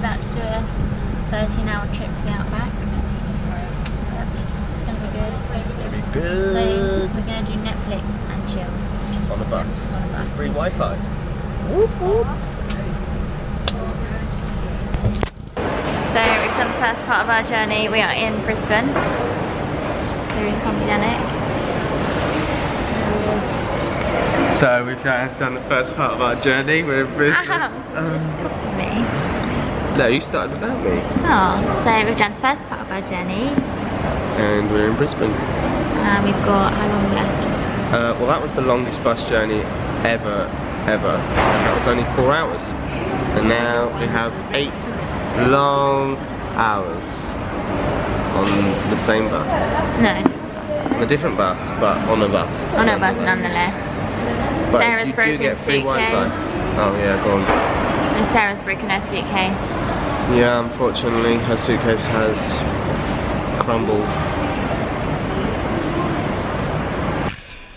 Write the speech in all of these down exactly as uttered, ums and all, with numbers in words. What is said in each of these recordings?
about to do a thirteen hour trip to the Outback. Yep. It's going to be good. It's, it's going to be good. So we're going to do Netflix and chill. On a bus. On a bus. Free Wi-Fi. Whoop whoop. So we've done the first part of our journey. We are in Brisbane. We're in Compiègne. So we've done the first part of our journey. We're in Brisbane. Oh, um, me. No, you started without me. Oh, so we've done the first part of our journey. And we're in Brisbane. And uh, we've got how long left? Uh, well, that was the longest bus journey ever, ever. And that was only four hours. And now we have eight long hours on the same bus. No. On a different bus, but on a bus. On a bus, nonetheless. But Sarah's you broken do get free Wi-Fi. Oh yeah, go on. And Sarah's broken her suitcase. Yeah, unfortunately her suitcase has crumbled.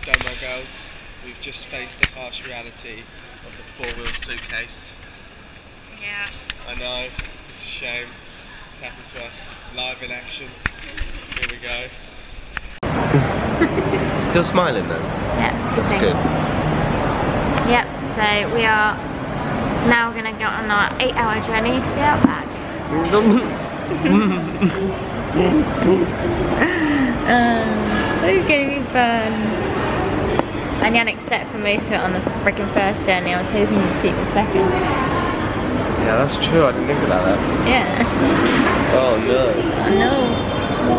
Don't worry girls, we've just faced the harsh reality of the four-wheel suitcase. Yeah. I know, it's a shame. It's happened to us, live in action. Here we go. Still smiling though. Yeah, it's good. That's good. Yep, so we are now going to go on our eight hour journey to the Outback. um, it's going to be fun. And Yannick sat for most of it on the freaking first journey. I was hoping you'd see the second. Yeah, that's true. I didn't think about that. Yeah. Oh no. Oh no.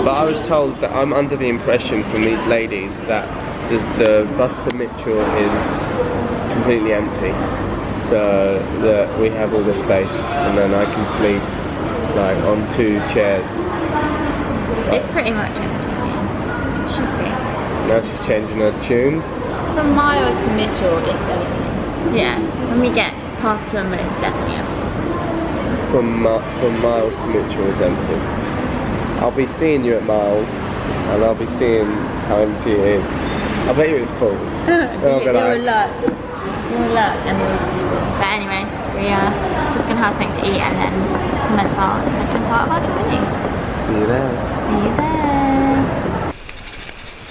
But I was told that I'm under the impression from these ladies that the, the bus to Mitchell is completely empty, so that we have all the space, and then I can sleep like on two chairs. It's pretty much empty. It should be. Now she's changing her tune. From Miles to Mitchell, it's empty. Yeah, when we get past to him, it's definitely empty. From uh, from Miles to Mitchell is empty. I'll be seeing you at Miles, and I'll be seeing how empty it is. I bet you it's full. You're like, luck. Look, and but anyway, we are just gonna have something to eat and then commence our second part of our journey. See you there. See you there.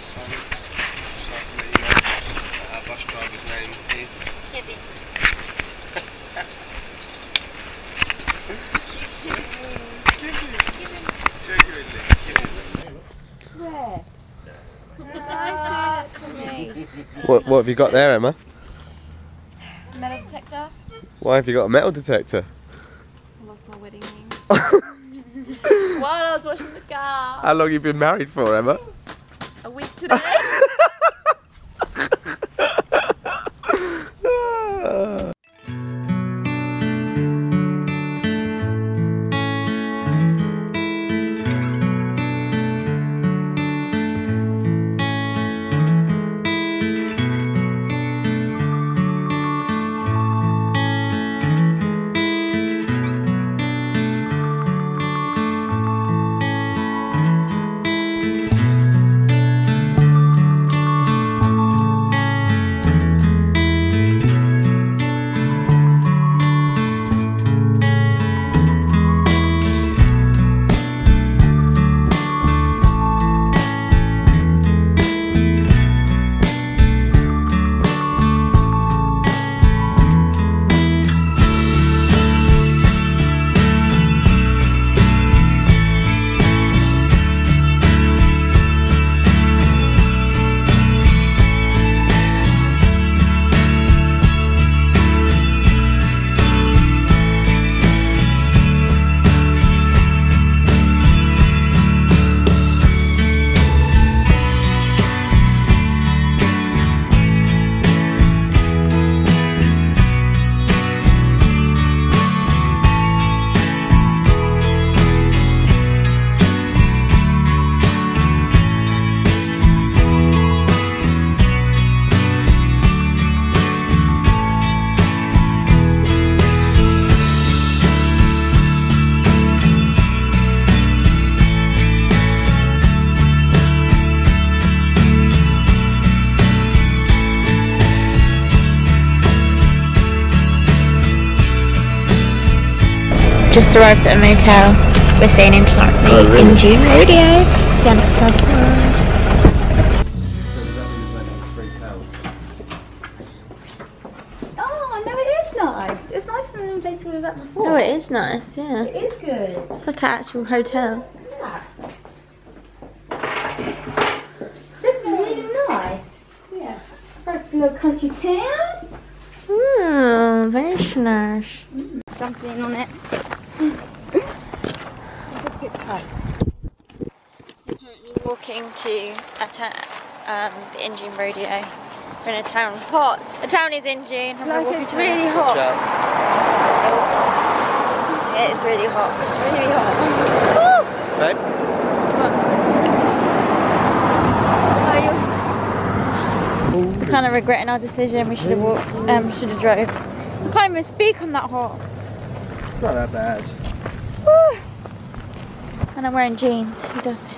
So, sorry to let you know that our bus driver's name is Kibby. Where? What What have you got there, Emma? Metal detector. Why have you got a metal detector? I lost my wedding ring. While I was washing the car. How long have you been married for, Emma? A week today. just arrived at a motel. We're staying in tonight for the Injune Rodeo. See you next time. We were at before. Oh, it is nice, yeah. It is good. It's like an actual hotel. Yeah, look at that. This is really nice. Yeah. Like a little country town. Mmm, very snash. Mm. Jumping in on it. We're walking to a um, the Injune Rodeo. We're in a town. Hot. The town is Injune. Like it's really hot. It's really hot. It's really hot. Woo! Right? What? We're kind of regretting our decision. We should have walked. Um, should have drove. I can't even speak. I'm that hot. It's not that bad. Woo! And I'm wearing jeans. Who does this?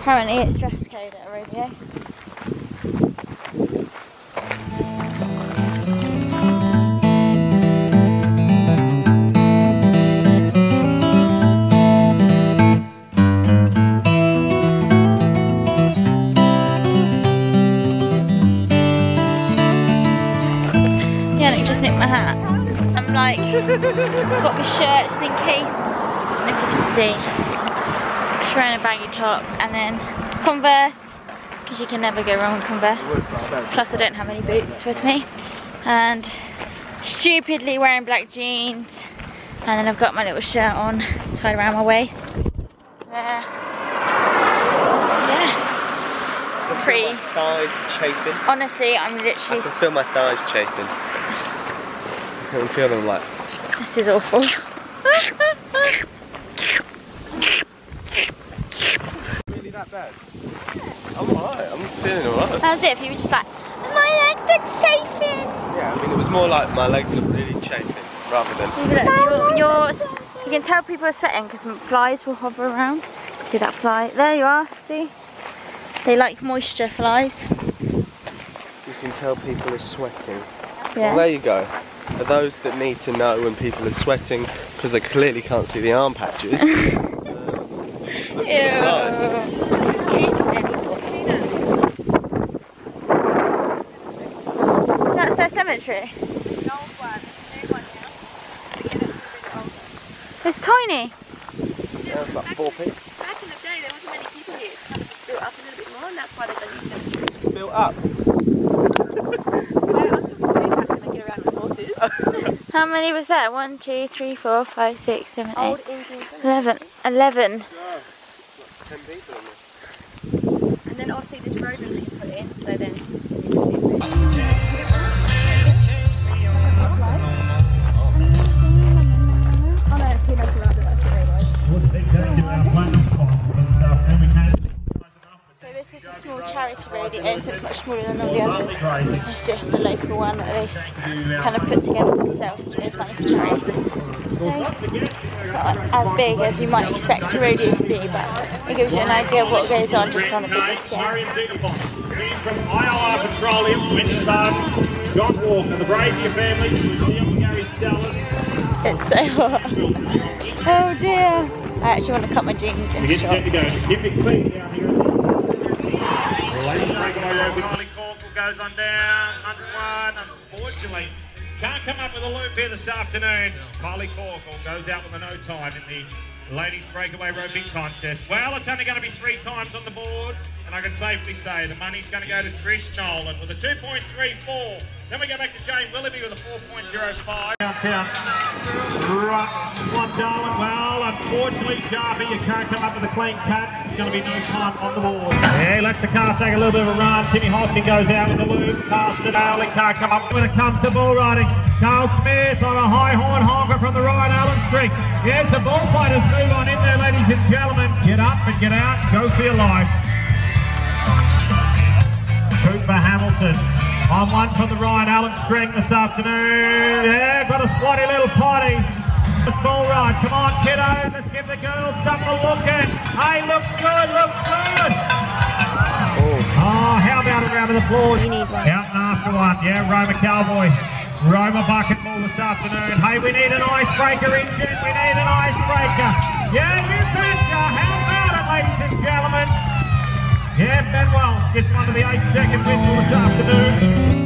Apparently, it's dress code at a rodeo. Got my shirt just in case. I don't know if you can see. Just wearing a baggy top and then Converse, because you can never go wrong with Converse. Plus I don't have any boots with me. And stupidly wearing black jeans. And then I've got my little shirt on, tied around my waist. There. Yeah. I pretty. My thighs chafing. Honestly, I'm literally. I can feel my thighs chafing. I can feel them like. This is awful. Really that bad? I'm alright, I'm feeling alright. That was it, if you were just like, my legs are chafing. Yeah, I mean it was more like my legs are really chafing, rather than... Look, you're, you're, you can tell people are sweating because flies will hover around. See that fly? There you are, see? They like moisture flies. You can tell people are sweating. Yeah. Well, there you go. For those that need to know when people are sweating because they clearly can't see the arm patches. uh, Ew. That's their cemetery. The old one, the new one now. It's tiny. Yeah, it's like four feet. Back in the day, there wasn't many people here. It's built up a little bit more, and that's why there's a new cemetery. Built up. How many was that? One, two, three, four, five, six, seven, eight, eleven. Eleven. Yeah, like ten people on there. And then obviously this road will be put in, so then. Oh no, it's peanut butter, that's what it was. So this is a small charity rodeo, so it's much smaller than all the others. It's just a local one that they've kind of put together themselves to raise money for charity. So it's not as big as you might expect a rodeo to be, but it gives you an idea of what goes on just on a bigger scale. From I R Petroleum, Winterburn, John Walker, the Brazier family, Museum Gary Sellers. It's so hot. Oh dear. I actually want to cut my jeans into shorts. Keep it clean down here. Molly Corkle goes on down, hunts one, unfortunately can't come up with a loop here this afternoon. Molly Corkle goes out with a no time in the ladies breakaway roping contest. Well, it's only going to be three times on the board, and I can safely say the money's going to go to Trish Nolan with a two point three four. Then we go back to Jane Willoughby with a four point zero five. Well, unfortunately, Sharpie, you can't come up with a clean cut. There's going to be no time on the board. Yeah, lets the calf take a little bit of a run. Timmy Hoskin goes out with the loop. Carl Smith can't come up when it comes to bull riding. Carl Smith on a high horn honker from the Ryan Allen String. Yes, the bull fighters move on in there, ladies and gentlemen. Get up and get out. Go for your life. Shoot for Hamilton. On one from the Ryan Allen String this afternoon. Yeah, got a spotty little potty. Full ride. Come on, kiddo. Let's give the girls something to look at. Hey, looks good, looks good. Oh, oh how about a round of applause? You need one. Out and after one. Yeah, Roma Cowboy. Roma bucketball this afternoon. Hey, we need an icebreaker, Injune. We need an icebreaker. Yeah, you betcha. How about it, ladies and gentlemen? Yeah, Benwell gets one to the eight second whistle this afternoon.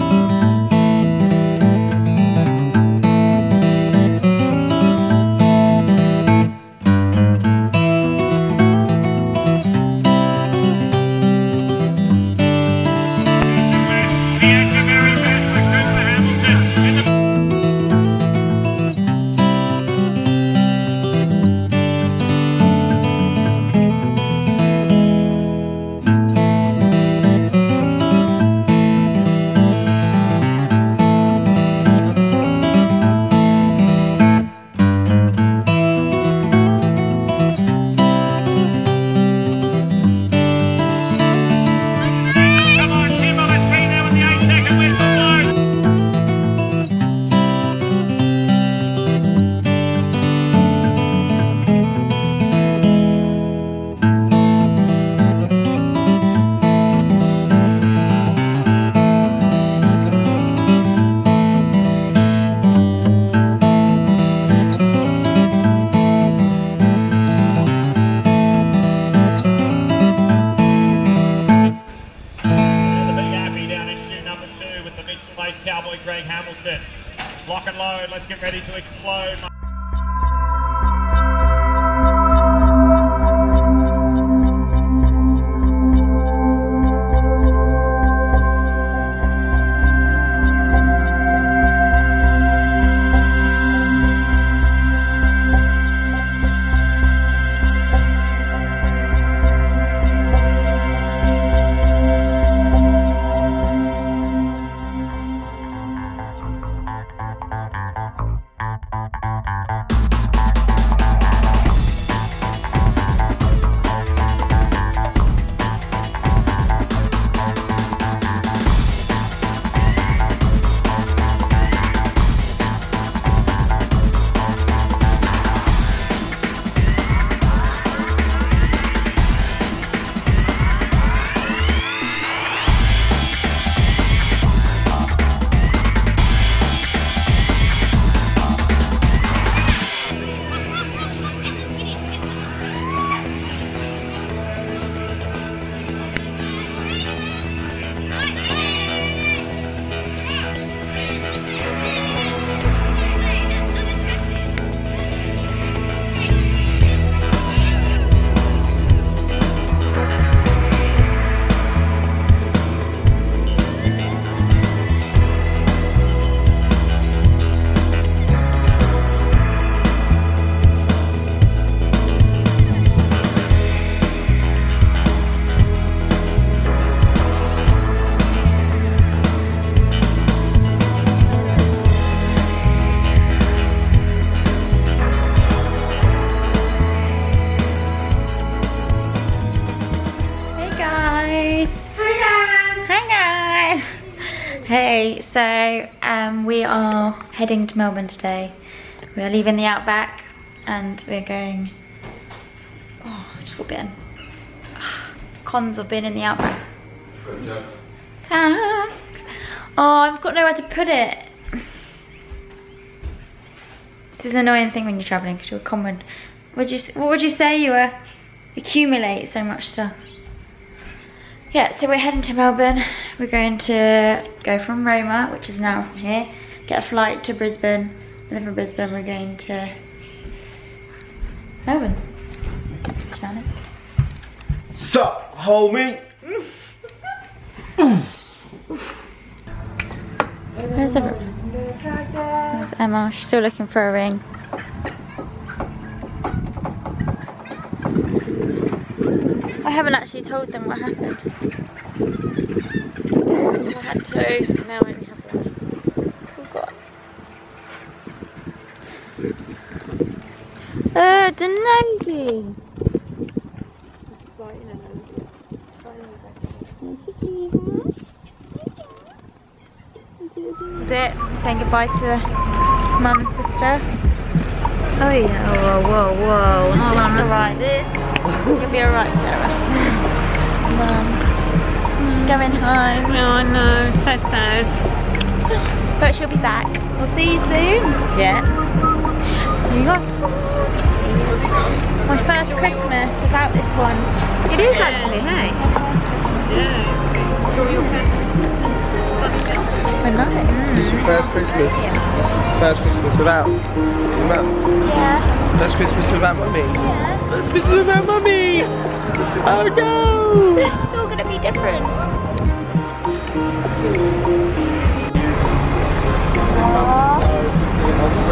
So um, we are heading to Melbourne today. We are leaving the Outback and we're going, oh, I just got bitten. Oh, cons of being in the Outback. Good job. Thanks. Oh, I've got nowhere to put it. This is an annoying thing when you're traveling because you're a common. Would you, what would you say you were? Accumulate so much stuff. Yeah, so we're heading to Melbourne. We're going to go from Roma, which is now from here, get a flight to Brisbane, and then from Brisbane we're going to Melbourne. Sup, homie? Where's everyone? Where's Emma? She's still looking for a ring. I haven't actually told them what happened. I had two, and now I only have one. That's all I've got. Uh, Denagi! This is it. Saying goodbye to the mum and sister. Oh yeah, oh, whoa, whoa, whoa. Oh, no, I'm alright. This. You'll be alright, Sarah. Mum. She's going home. Oh no, so sad. But she'll be back. We'll see you soon. Yeah. Here you go. My first Christmas without this one. It is yeah. actually, hey? My first Christmas. Yeah. Enjoy your first Christmas. I love it. Mm. This is your first Christmas. Yeah. This is the first Christmas without your mum. Yeah. First Christmas without mummy. Yeah. First Christmas without mummy. Oh no! It's all gonna be different. Aww.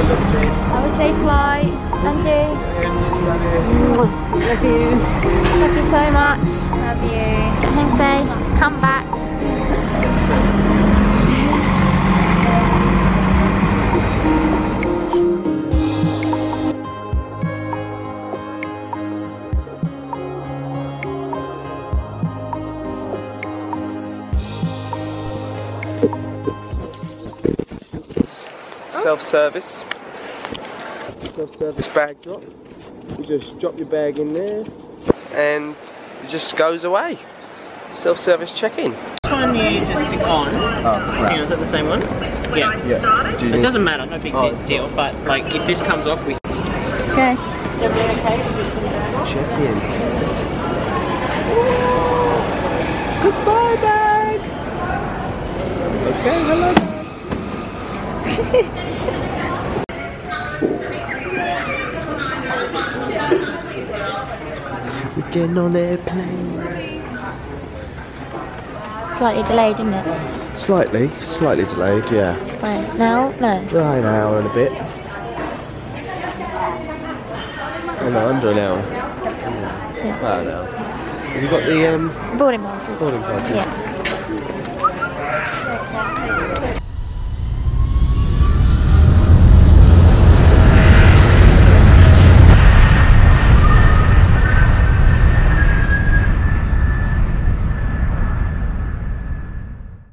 Have a safe flight, Andrew. Love you. Love you so much. Love you. Get home safe. Come back. Self-service, self-service bag drop. You just drop your bag in there and it just goes away. Self-service check-in. This one you just stick on. Oh, crap. Is that the same one? Yeah. yeah. Do it doesn't matter, no big oh, deal, but like if this comes off we... Okay. Check-in. Goodbye, bag! Okay, hello. We're getting on airplane. Slightly delayed, isn't it? Slightly, slightly delayed, yeah. Right now? No. Right, an hour and a bit. Oh no, under an hour. Yeah. About an hour. Have you got the um boarding passes? Boarding passes. Yeah.